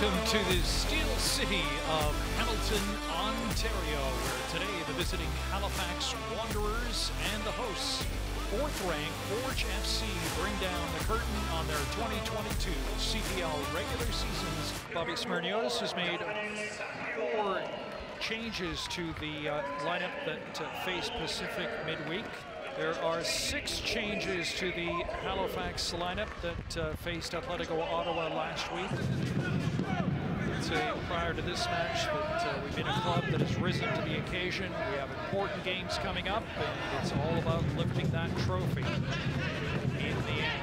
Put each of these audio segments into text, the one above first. Welcome to the Steel City of Hamilton, Ontario, where today the visiting Halifax Wanderers and the hosts, fourth-ranked Forge FC, bring down the curtain on their 2022 CPL regular seasons. Bobby Smirniotis has made four changes to the lineup that faced Pacific midweek. There are six changes to the Halifax lineup that faced Atletico Ottawa last week. Prior to this match, that we've been a club that has risen to the occasion. We have important games coming up, and it's all about lifting that trophy in the end.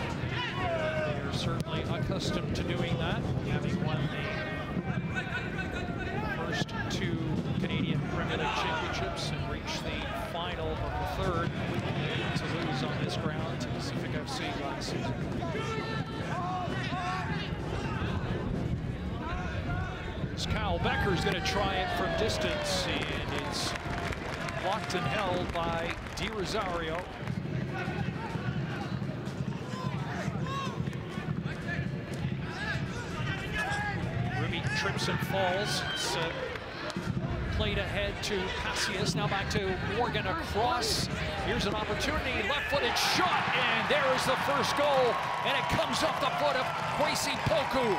They are certainly accustomed to doing that, having won the first two Canadian Premier League championships and reached the final of the third, to lose on this ground to Pacific FC last season. Here's Kyle Becker, who's going to try it from distance, and it's blocked and held by De Rosario. Ruby trips and falls. It's, played ahead to Passias, now back to Morgan across. Here's an opportunity, left-footed shot, and there is the first goal, and it comes off the foot of Gracie Poku.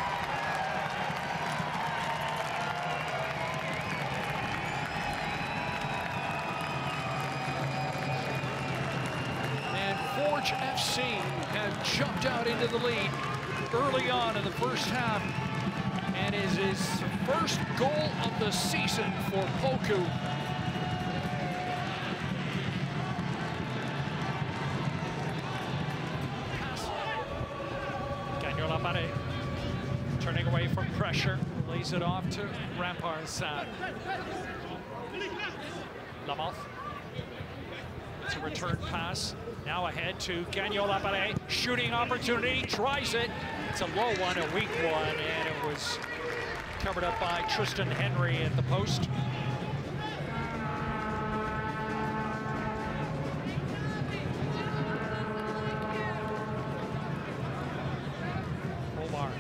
And Forge FC have jumped out into the lead early on in the first half, and is his first goal of the season for Poku. Daniel Lapare, turning away from pressure, lays it off to Rampersad. Lamothe, it's a return pass. Now ahead to Ganyola, shooting opportunity, tries it. It's a low one, a weak one, and it was covered up by Tristan Henry at the post. Omar,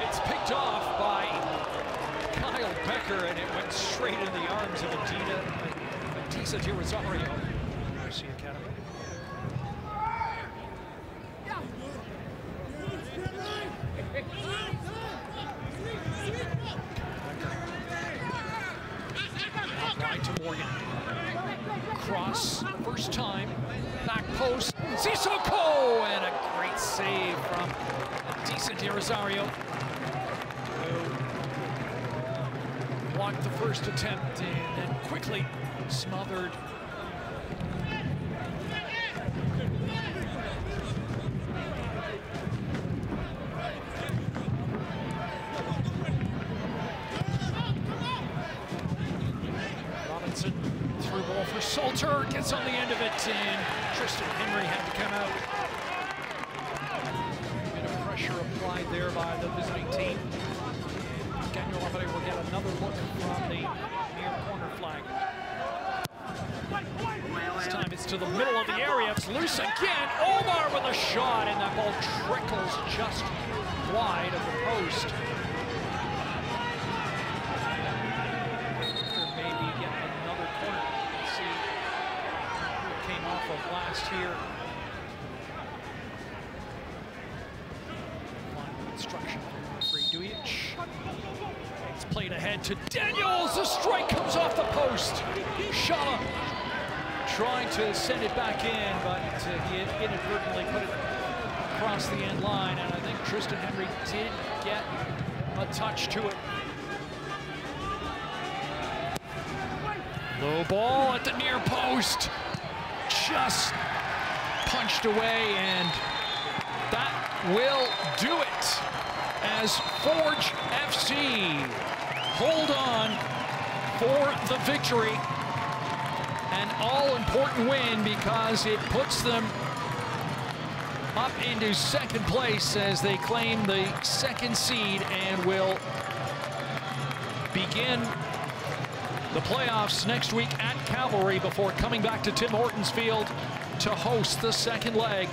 it's picked off by Kyle Becker, and it went straight in the arms of Adina Matisa De Rosario. Academy. Right to Morgan. Cross, first time, back post, Sisoko, and a great save from Adina De Rosario, who blocked the first attempt and then quickly smothered. Salter gets on the end of it, and Tristan Henry had to come out. A bit of pressure applied there by the visiting team. Daniel Lovett will get another look from the near corner flag. This time it's to the middle of the area. It's loose again. Omar with a shot, and that ball trickles just wide of the post. Last year. Final instruction from referee Duyich. It's played ahead to Daniels. The strike comes off the post. Shala trying to send it back in, but he inadvertently put it across the end line, and I think Tristan Henry did get a touch to it. Low ball at the near post. Just punched away, and that will do it as Forge FC hold on for the victory. An all-important win because it puts them up into second place as they claim the second seed and will begin the playoffs next week at Cavalry before coming back to Tim Hortons Field to host the second leg.